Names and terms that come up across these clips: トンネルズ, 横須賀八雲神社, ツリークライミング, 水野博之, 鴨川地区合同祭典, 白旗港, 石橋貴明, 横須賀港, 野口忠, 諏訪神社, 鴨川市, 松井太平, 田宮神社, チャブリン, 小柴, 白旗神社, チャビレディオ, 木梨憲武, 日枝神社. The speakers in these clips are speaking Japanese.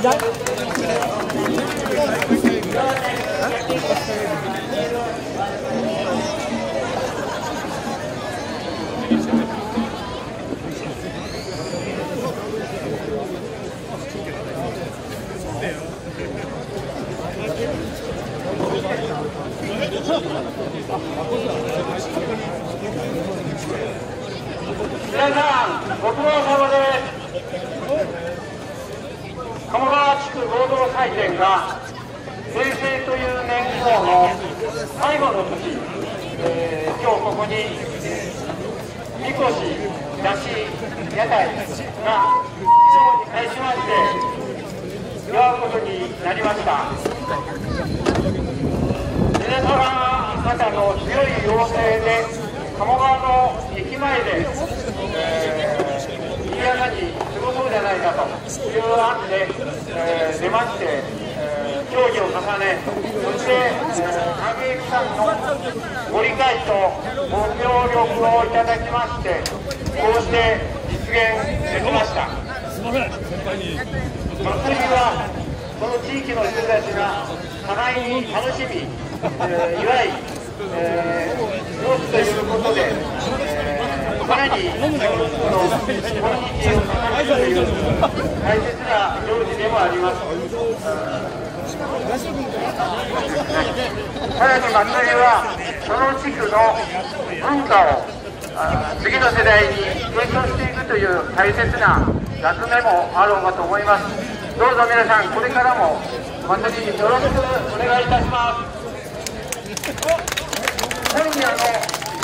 皆さんご苦労様です。 鴨川地区合同祭典が平成という年号の最後の年、今日ここにみこし、山車、屋台が非常に開始まして出会うことになりました。皆様方の強い要請で鴨川の駅前で、賑やかに じゃないかという案で、出まして、協議を重ね、そして関係機関のご理解とご協力をいただきまして、こうして実現できました。祭りはこの地域の人たちが互いに楽しみ、祝い、持つということで、 さらにこの日を高めるという大切な行事でもあります。さらに祭りはその地区の文化を次の世代に継承していくという大切な役目もあろうかと思います。どうぞ皆さんこれからも祭りによろしくお願いいたします。今夜の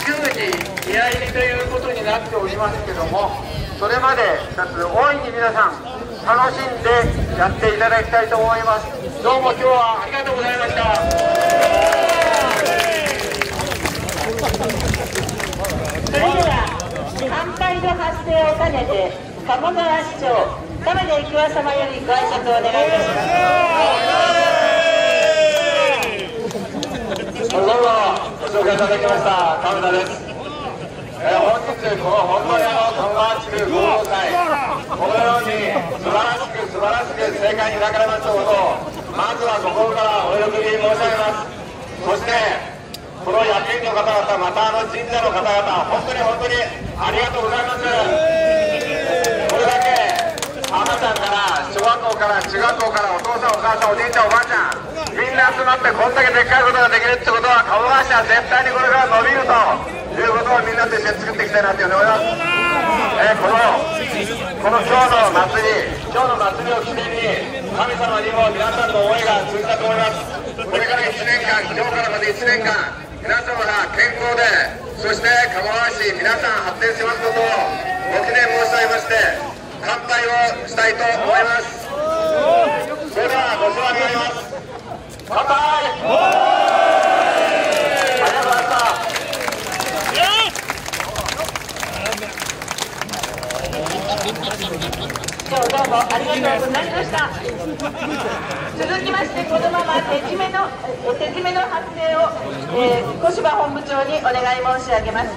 10時見合いということになっておりますけども、それまでかつ大いに皆さん楽しんでやっていただきたいと思います。どうも今日はありがとうございました。それでは乾杯の発声を兼ねて鴨川市長田宮神社様よりご挨拶をお願いいたします。 ご紹介いただきました田宮です。本日この本当に鴨川地区合同祭、このように素晴らしく盛会に開かれましたことをまずは心からお喜び申し上げます。そしてこの役員の方々、またあの神社の方々、本当にありがとうございます。これだけ赤ちゃんから小学校から中学校からお父さんお母さんおじいちゃんおばあちゃん みんな集まってこんだけでっかいことができるってことは、鴨川市は絶対にこれから伸びるということをみんなと一緒に作っていきたいなというふうに思います。この今日の祭りを起点に神様にも皆さんの思いが通じたと思います。これから1年間、今日からまた1年間、皆様が健康で、そして鴨川市皆さん発展しますことをご記念申し上げまして、乾杯をしたいと思います。それではご紹介します。 乾杯！ありがとうございました。今日どうもありがとうございました。続きましてこのまま手締めの発声を、小柴本部長にお願い申し上げます。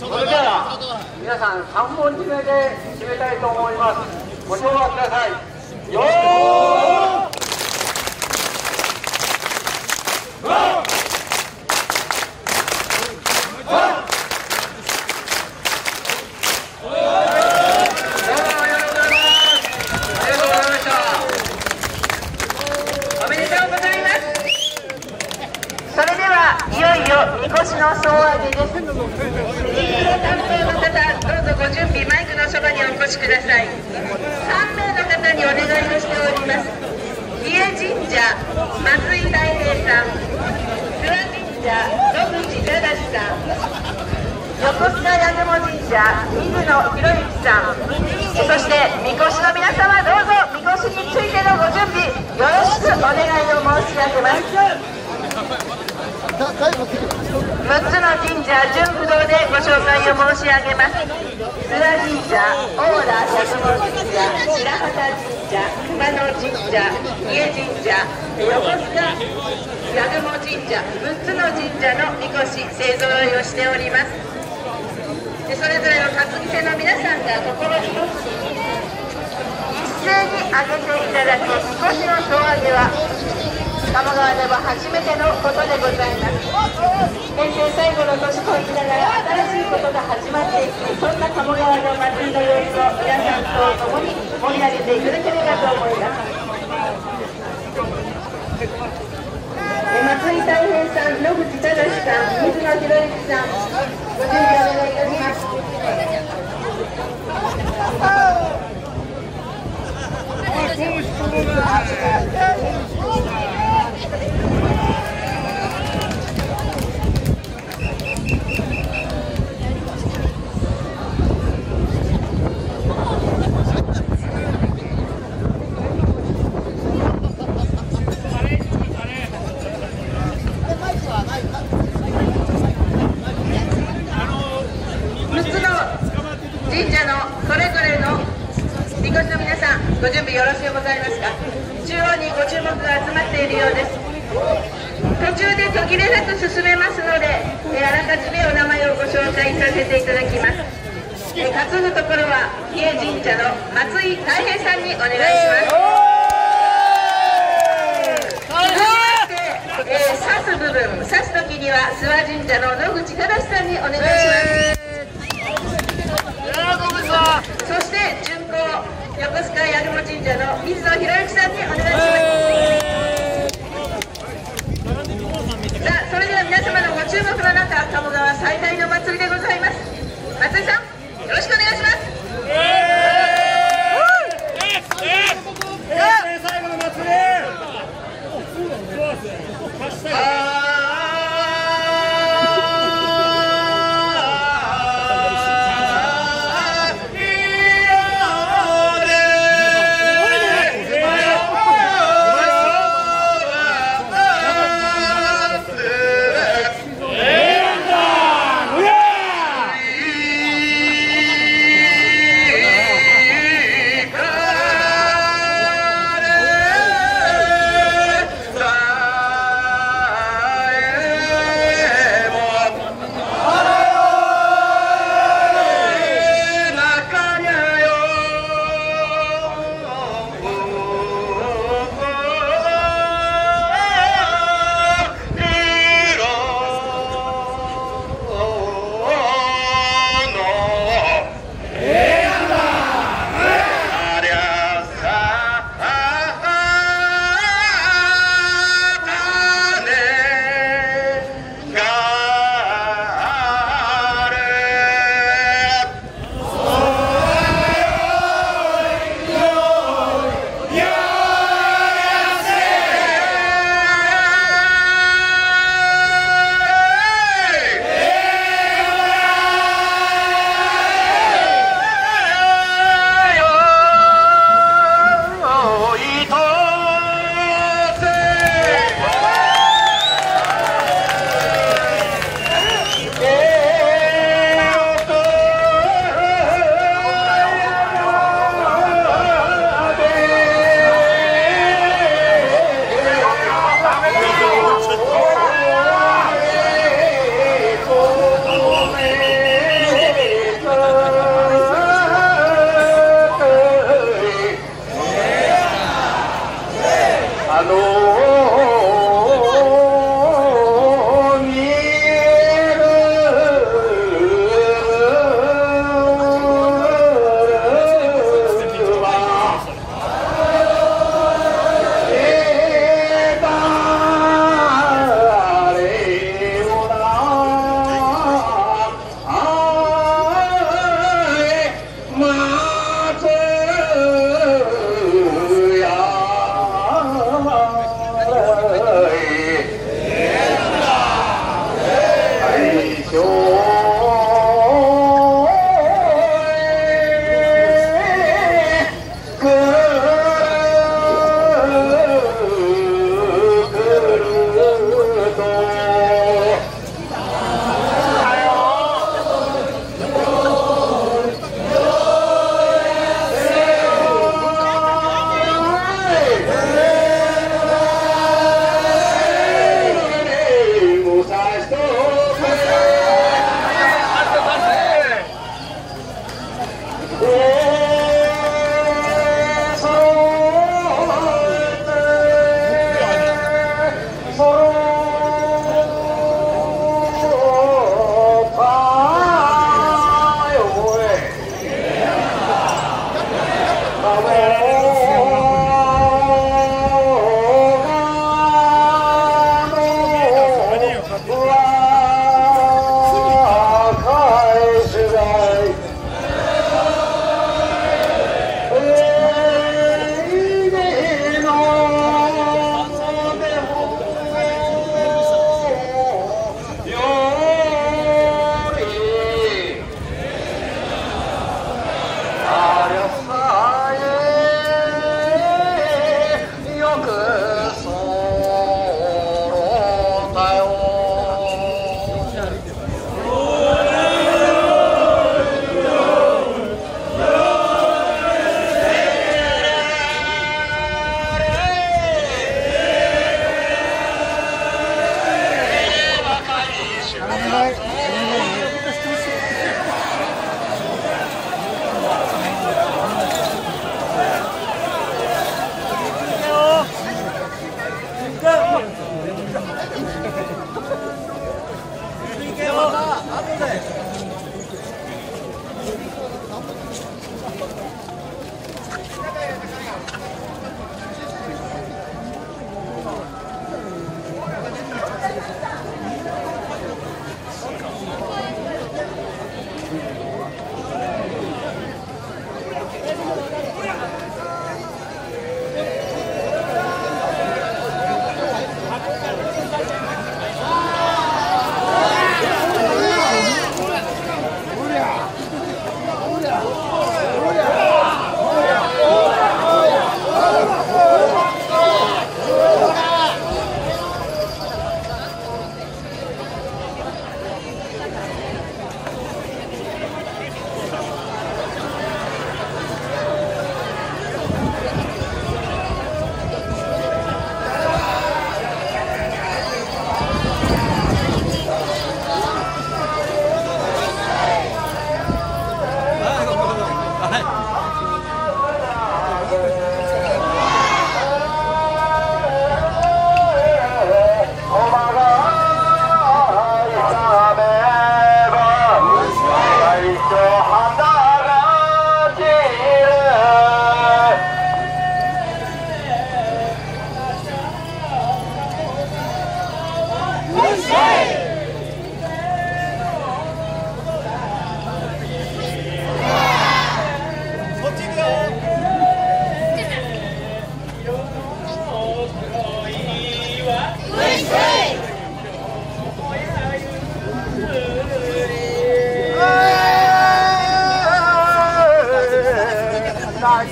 それでは皆さん3本締めで締めたいと思います。ご唱和ください。 よー！ それぞれの担ぎ手生の皆さんが心一つに一斉に上げていただく少しの総上げは鴨川では初めてのことでございます。平成最後の年を生きながら新しいことが始まっていく、そんな鴨川の祭りの様子を皆さんと共に盛り上げていただければと思います。松井太平さん、野口忠さん、水野博之さん、ご準備お願いいたします。ご準備よろしゅうございますか。中央にご注目が集まっているようです。途中で途切れなく進めますので、あらかじめお名前をご紹介させていただきます。担ぐところは日枝神社の松井太平さんにお願いします。続きまして、刺す部分、刺す時には諏訪神社の野口忠さんにお願いします。そして巡行横須賀八雲神社の水野博之さんにお願いします。さあ、それでは皆様のご注目の中、鴨川最大の祭りでございます。松井さん、よろしくお願いします。最後の祭り駅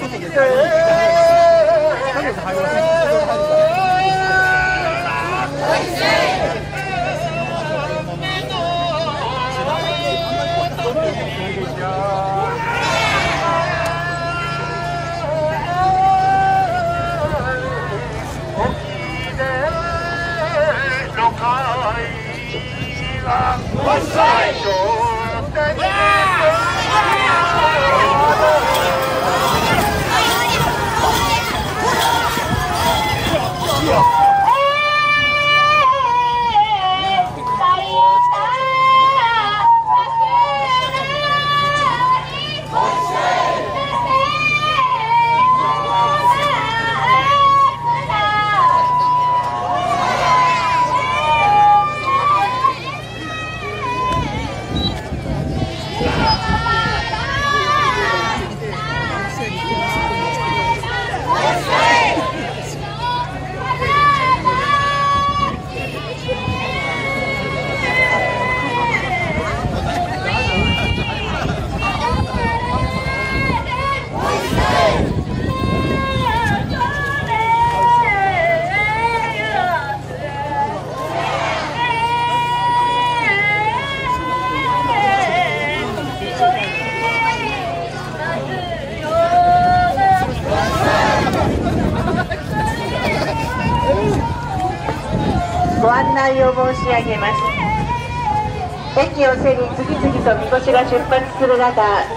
を背に次々とみこしが出発する中、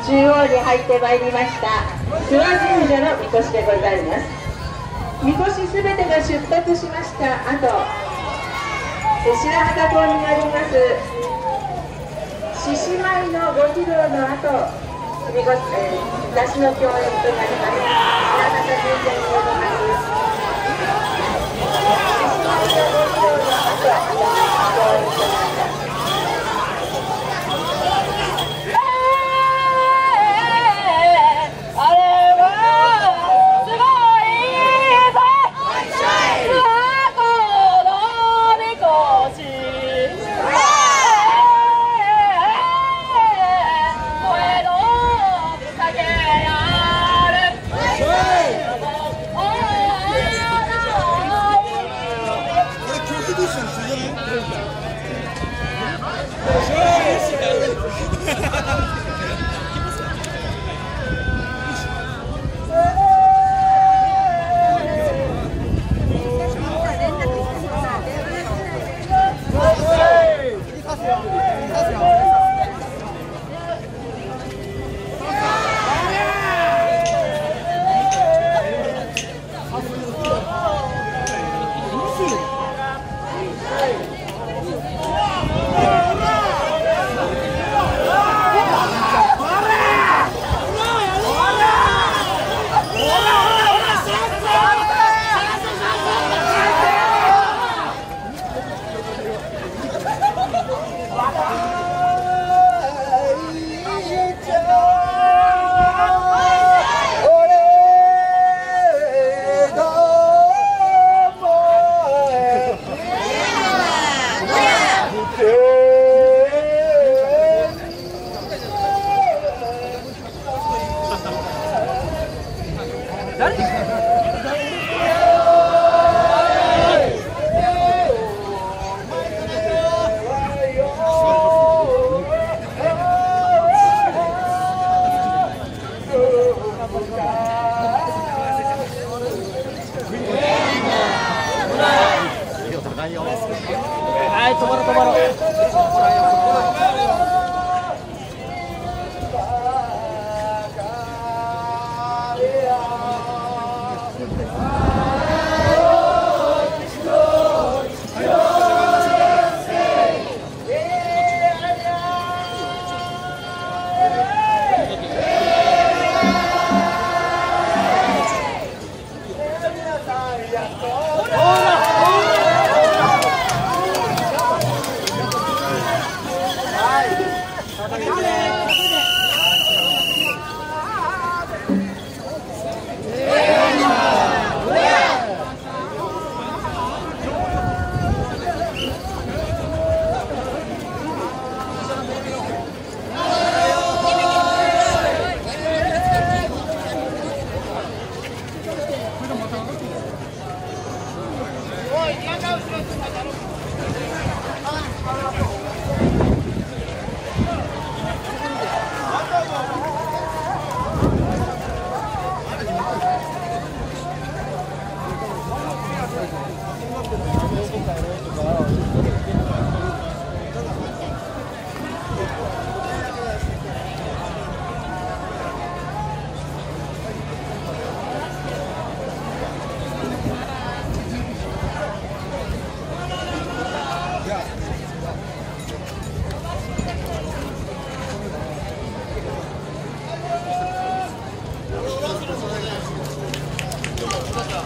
中央に入ってまいりました諏訪神社のみこしでございます。みこしすべてが出発しました後、白旗港にあります獅子舞のご披露の後、みこし、山車の共演となります白旗神社にございます獅子舞のご披露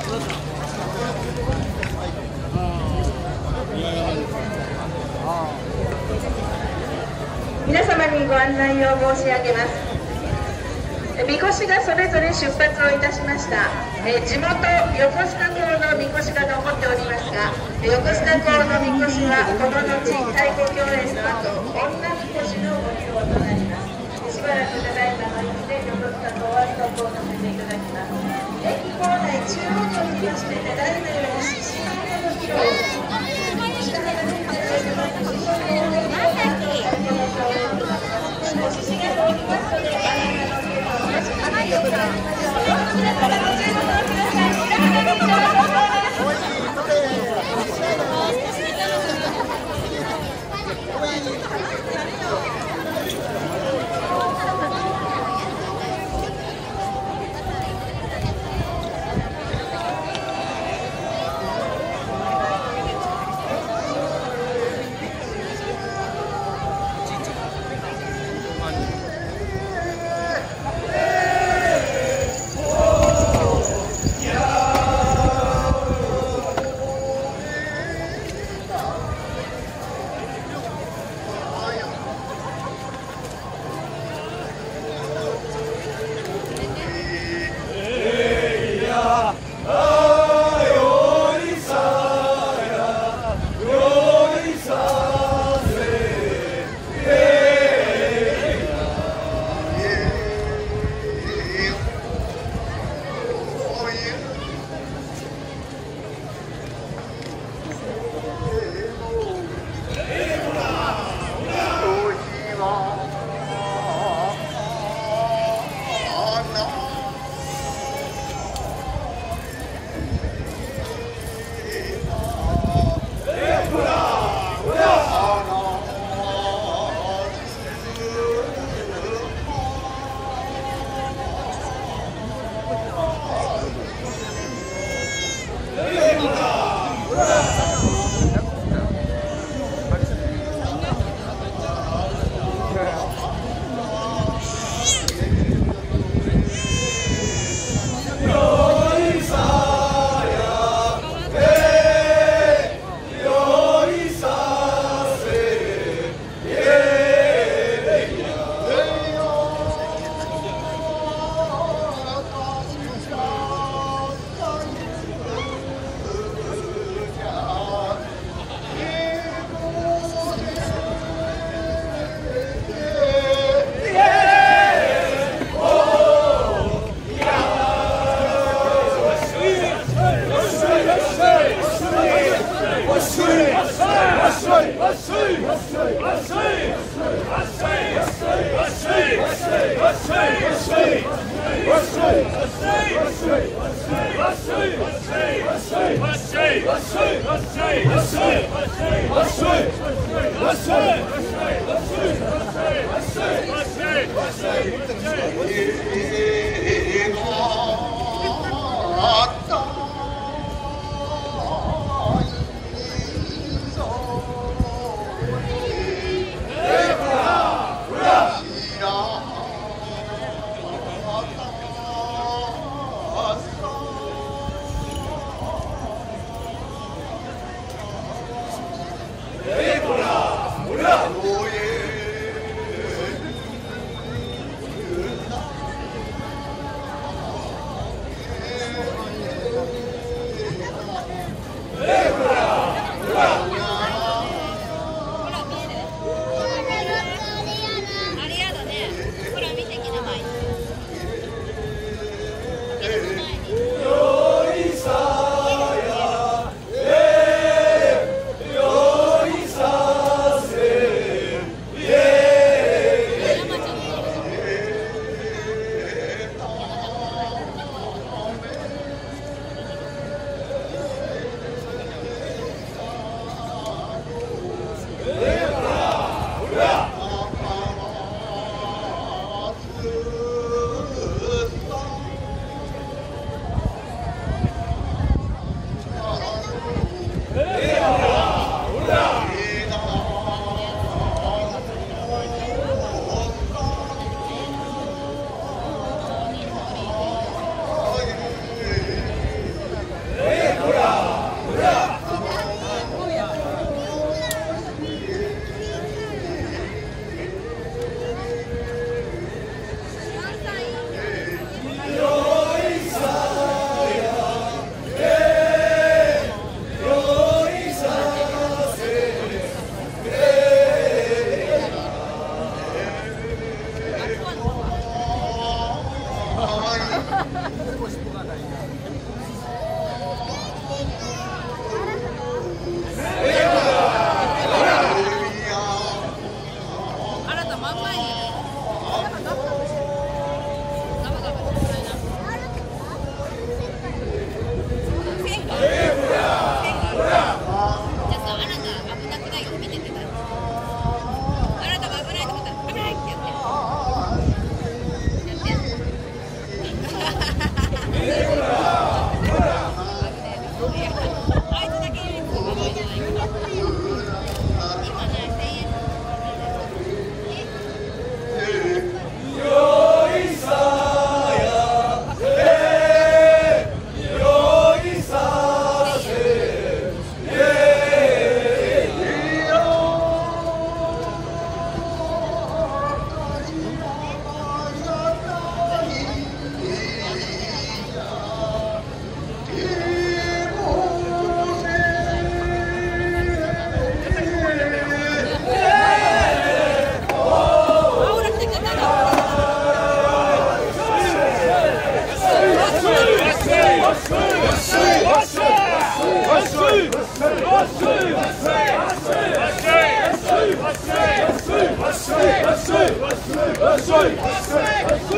皆様にご案内を申し上げます。みこしがそれぞれ出発をいたしました。地元横須賀港のみこしが残っておりますが、横須賀港のみこしはこの後太鼓教演の後女みこしのご披露となります。しばらくただいまの日で横須賀港はストップをさせていただきます。駅構内中央におきまして、ただいまより獅子の披露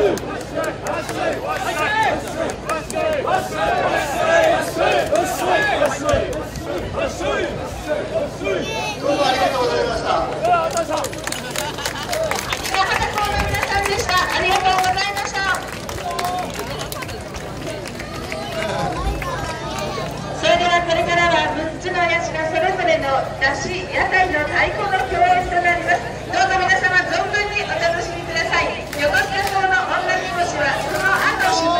どうぞ皆様存分にお楽しみください。横須賀島の音楽模試はその後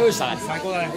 用意したね。最高だね。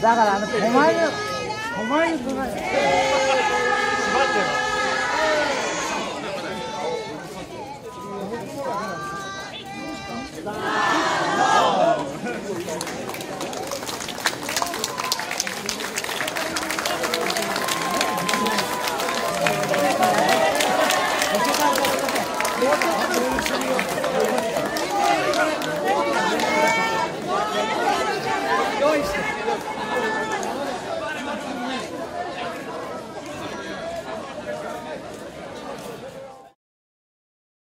だからお前の分が閉まってる。 Thank you.